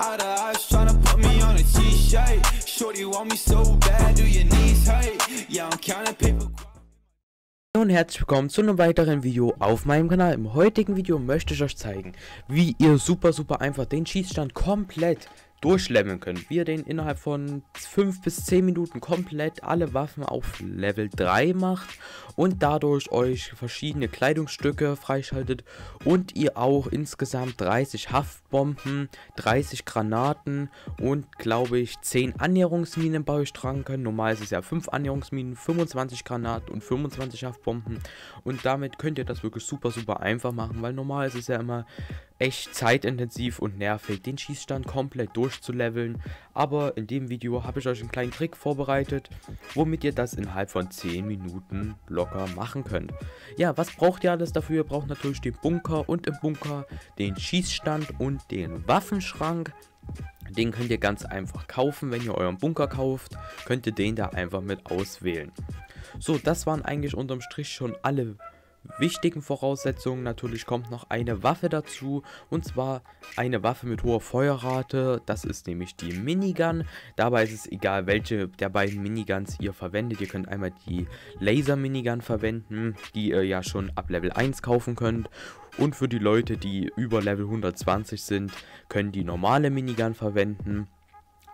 Out of eyes tryna put me on a T-shirt. Shorty want me so bad, do your knees hurt? Yeah, I'm counting paper. Und herzlich willkommen zu einem weiteren Video auf meinem Kanal. Im heutigen Video möchte ich euch zeigen, wie ihr super einfach den Schießstand komplett durchleveln könnt. Wie ihr den innerhalb von 5 bis 10 Minuten komplett alle Waffen auf Level 3 macht und dadurch euch verschiedene Kleidungsstücke freischaltet und ihr auch insgesamt 30 Haftbomben, 30 Granaten und glaube ich 10 Annäherungsminen bei euch tragen könnt. Normal ist es ja 5 Annäherungsminen, 25 Granaten und 25 Haftbomben, und damit könnt ihr das wirklich super einfach machen, weil normal ist es ja immer echt zeitintensiv und nervig, den Schießstand komplett durchzuleveln. Aber in dem Video habe ich euch einen kleinen Trick vorbereitet, womit ihr das innerhalb von 10 Minuten locker machen könnt. Ja, was braucht ihr alles dafür? Ihr braucht natürlich den Bunker und im Bunker den Schießstand und den Waffenschrank. Den könnt ihr ganz einfach kaufen. Wenn ihr euren Bunker kauft, könnt ihr den da einfach mit auswählen. So, das waren eigentlich unterm Strich schon alle wichtigen Voraussetzungen. Natürlich kommt noch eine Waffe dazu, und zwar eine Waffe mit hoher Feuerrate, das ist nämlich die Minigun. Dabei ist es egal, welche der beiden Miniguns ihr verwendet. Ihr könnt einmal die Laser Minigun verwenden, die ihr ja schon ab Level 1 kaufen könnt, und für die Leute, die über Level 120 sind, können die normale Minigun verwenden.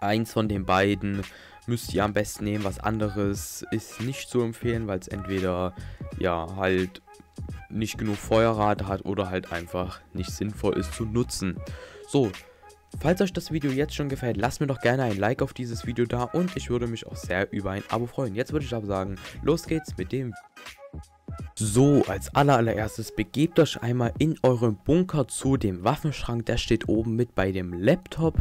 Eins von den beiden müsst ihr am besten nehmen, was anderes ist nicht zu empfehlen, weil es entweder ja halt nicht genug Feuerrate hat oder halt einfach nicht sinnvoll ist zu nutzen. So, falls euch das Video jetzt schon gefällt, lasst mir doch gerne ein Like auf dieses Video da, und ich würde mich auch sehr über ein Abo freuen. Jetzt würde ich aber sagen, los geht's mit dem Video. So, als allererstes begebt euch einmal in euren Bunker zu dem Waffenschrank, der steht oben mit bei dem Laptop.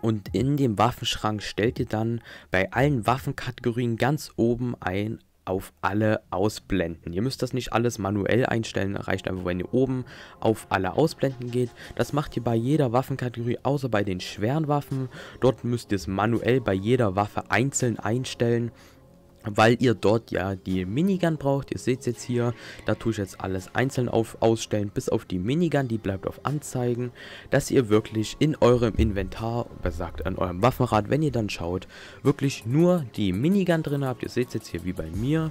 Und in dem Waffenschrank stellt ihr dann bei allen Waffenkategorien ganz oben ein auf alle ausblenden. Ihr müsst das nicht alles manuell einstellen, reicht einfach, wenn ihr oben auf alle ausblenden geht. Das macht ihr bei jeder Waffenkategorie, außer bei den schweren Waffen. Dort müsst ihr es manuell bei jeder Waffe einzeln einstellen, weil ihr dort ja die Minigun braucht. Ihr seht es jetzt hier, da tue ich jetzt alles einzeln auf ausstellen, bis auf die Minigun, die bleibt auf Anzeigen, dass ihr wirklich in eurem Inventar, besagt an eurem Waffenrad, wenn ihr dann schaut, wirklich nur die Minigun drin habt. Ihr seht es jetzt hier wie bei mir.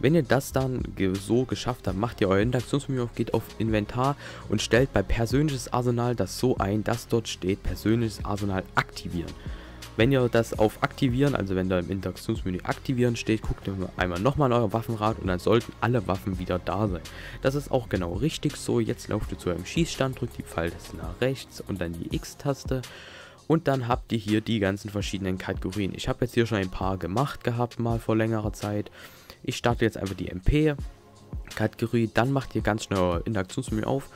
Wenn ihr das dann so geschafft habt, macht ihr euer Interaktionsmenü auf, geht auf Inventar und stellt bei persönliches Arsenal das so ein, dass dort steht persönliches Arsenal aktivieren. Wenn ihr das auf aktivieren, also wenn da im Interaktionsmenü aktivieren steht, guckt ihr einmal nochmal in euer Waffenrad, und dann sollten alle Waffen wieder da sein. Das ist auch genau richtig so. Jetzt lauft ihr zu eurem Schießstand, drückt die Pfeiltaste nach rechts und dann die X-Taste, und dann habt ihr hier die ganzen verschiedenen Kategorien. Ich habe jetzt hier schon ein paar gemacht gehabt, mal vor längerer Zeit. Ich starte jetzt einfach die MP Kategorie, dann macht ihr ganz schnell euer Interaktionsmenü auf,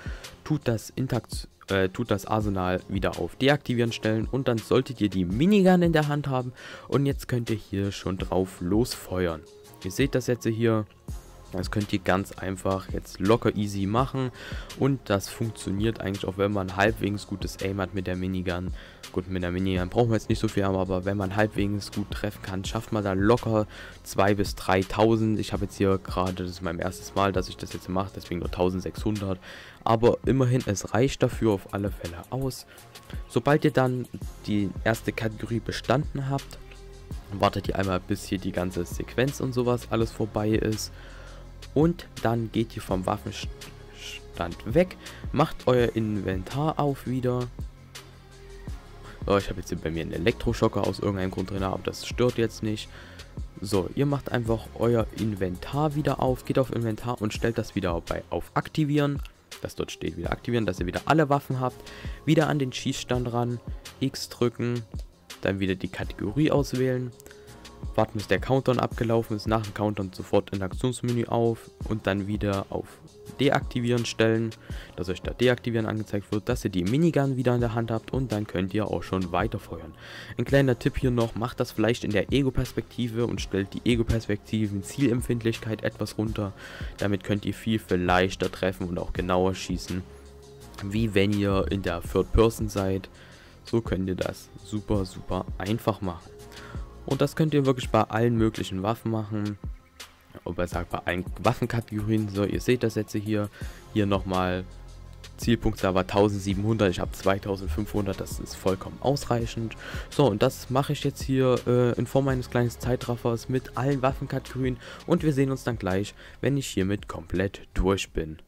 tut das Arsenal wieder auf deaktivieren stellen, und dann solltet ihr die Minigun in der Hand haben, und jetzt könnt ihr hier schon drauf losfeuern. Ihr seht das jetzt hier, das könnt ihr ganz einfach jetzt locker easy machen, und das funktioniert eigentlich auch, wenn man halbwegs gutes Aim hat mit der Minigun. Gut, mit der Minigun brauchen wir jetzt nicht so viel, aber wenn man halbwegs gut treffen kann, schafft man da locker 2.000 bis 3.000. Ich habe jetzt hier gerade, das ist mein erstes Mal, dass ich das jetzt mache, deswegen nur 1.600. Aber immerhin, es reicht dafür auf alle Fälle aus. Sobald ihr dann die erste Kategorie bestanden habt, wartet ihr einmal, bis hier die ganze Sequenz und sowas alles vorbei ist. Und dann geht ihr vom Waffenstand weg, macht euer Inventar auf wieder. So, ich habe jetzt hier bei mir einen Elektroschocker aus irgendeinem Grund drin, aber das stört jetzt nicht. So, ihr macht einfach euer Inventar wieder auf, geht auf Inventar und stellt das wieder auf Aktivieren. Das dort steht wieder Aktivieren, dass ihr wieder alle Waffen habt. Wieder an den Schießstand ran, X drücken, dann wieder die Kategorie auswählen. Warten, bis der Countdown abgelaufen ist, nach dem Countdown sofort in Aktionsmenü auf und dann wieder auf Deaktivieren stellen, dass euch da Deaktivieren angezeigt wird, dass ihr die Minigun wieder in der Hand habt, und dann könnt ihr auch schon weiterfeuern. Ein kleiner Tipp hier noch, macht das vielleicht in der Ego-Perspektive und stellt die Ego-Perspektiven Zielempfindlichkeit etwas runter, damit könnt ihr viel leichter treffen und auch genauer schießen, wie wenn ihr in der Third Person seid. So könnt ihr das super einfach machen. Und das könnt ihr wirklich bei allen möglichen Waffen machen. Ob er sagt, bei allen Waffenkategorien. So, ihr seht das jetzt hier. Hier nochmal Zielpunkt war 1700, ich habe 2500, das ist vollkommen ausreichend. So, und das mache ich jetzt hier in Form eines kleinen Zeitraffers mit allen Waffenkategorien und wir sehen uns dann gleich, wenn ich hiermit komplett durch bin.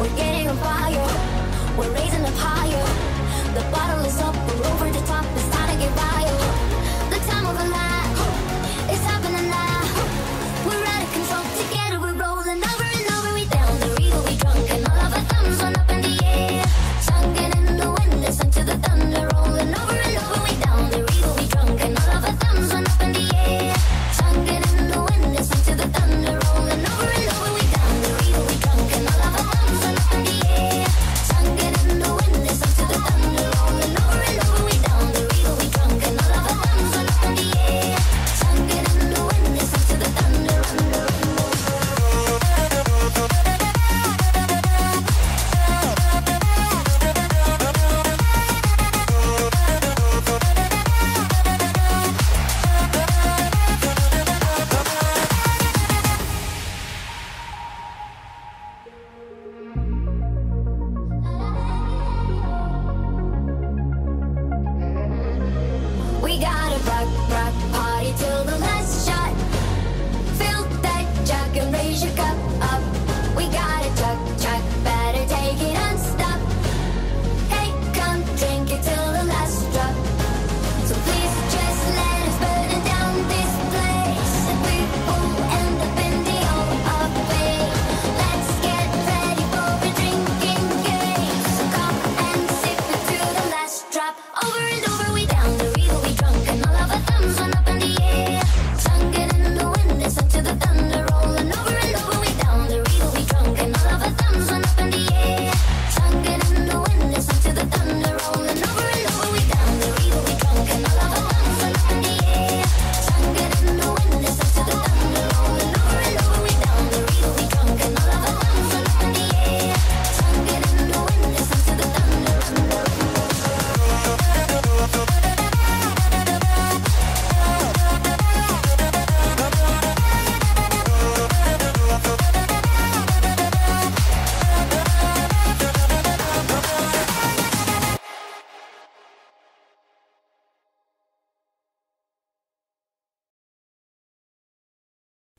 We're getting on fire, we're raising up higher. The bottle is up, we're over the top, it's time to get wild. The time of a life, it's happening now. We're out of control, together we're rolling over and over. We down, the river we drunk, and all of our thumbs run up in the air. Singing in the wind, listen to the thunder rolling over and over. We down, the river we drunk, and all of our thumbs run up in the air. Singing in the wind, listen to the thunder rolling over and over. We down, the river we drunk, and all of our thumbs run up.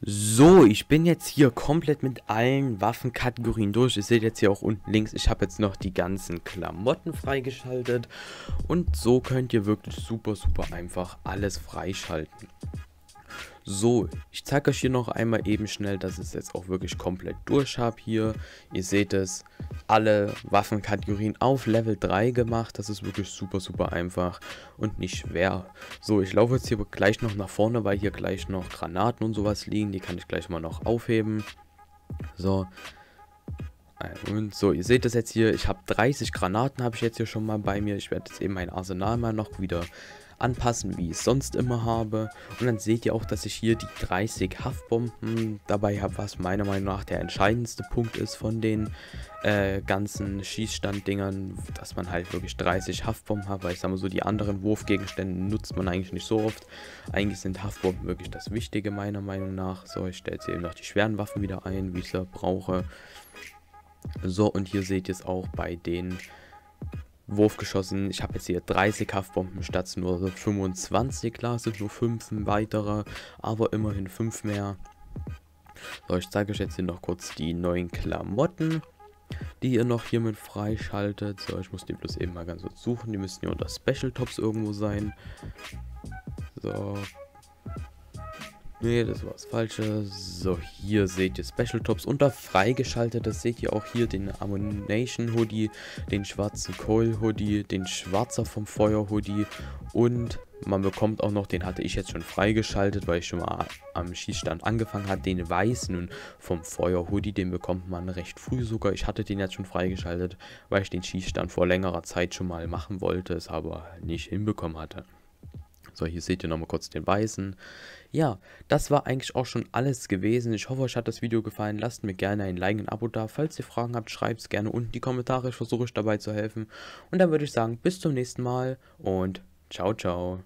So, ich bin jetzt hier komplett mit allen Waffenkategorien durch. Ihr seht jetzt hier auch unten links, ich habe jetzt noch die ganzen Klamotten freigeschaltet. Und so könnt ihr wirklich super, super einfach alles freischalten. So, ich zeige euch hier noch einmal eben schnell, dass ich es jetzt auch wirklich komplett durch habe hier. Ihr seht es, alle Waffenkategorien auf Level 3 gemacht. Das ist wirklich super, super einfach und nicht schwer. So, ich laufe jetzt hier gleich noch nach vorne, weil hier gleich noch Granaten und sowas liegen. Die kann ich gleich mal noch aufheben. So. Und so, ihr seht das jetzt hier, ich habe 30 Granaten, habe ich jetzt hier schon mal bei mir. Ich werde jetzt eben mein Arsenal mal noch wieder anpassen, wie ich es sonst immer habe. Und dann seht ihr auch, dass ich hier die 30 Haftbomben dabei habe, was meiner Meinung nach der entscheidendste Punkt ist von den ganzen Schießstand-Dingern, dass man halt wirklich 30 Haftbomben hat, weil ich sag mal so, die anderen Wurfgegenstände nutzt man eigentlich nicht so oft. Eigentlich sind Haftbomben wirklich das Wichtige meiner Meinung nach. So, ich stelle jetzt eben noch die schweren Waffen wieder ein, wie ich sie brauche. So, und hier seht ihr es auch bei den Wurfgeschossen. Ich habe jetzt hier 30 Haftbomben statt nur 25. Klar, sind nur 5 weitere, aber immerhin 5 mehr. So, ich zeige euch jetzt hier noch kurz die neuen Klamotten, die ihr noch hiermit freischaltet. So, ich muss die bloß eben mal ganz kurz suchen. Die müssen hier unter Special Tops irgendwo sein. So. Nee, das war das Falsche. So, hier seht ihr Special Tops unter freigeschaltetes. Seht ihr auch hier den Ammunition Hoodie, den schwarzen Coil Hoodie, den schwarzer vom Feuer Hoodie und man bekommt auch noch, den hatte ich jetzt schon freigeschaltet, weil ich schon mal am Schießstand angefangen habe, den weißen vom Feuer Hoodie, den bekommt man recht früh sogar. Ich hatte den jetzt schon freigeschaltet, weil ich den Schießstand vor längerer Zeit schon mal machen wollte, es aber nicht hinbekommen hatte. So, hier seht ihr nochmal kurz den weißen. Ja, das war eigentlich auch schon alles gewesen. Ich hoffe, euch hat das Video gefallen. Lasst mir gerne ein Like und ein Abo da. Falls ihr Fragen habt, schreibt es gerne unten in die Kommentare. Ich versuche euch dabei zu helfen. Und dann würde ich sagen, bis zum nächsten Mal und ciao, ciao.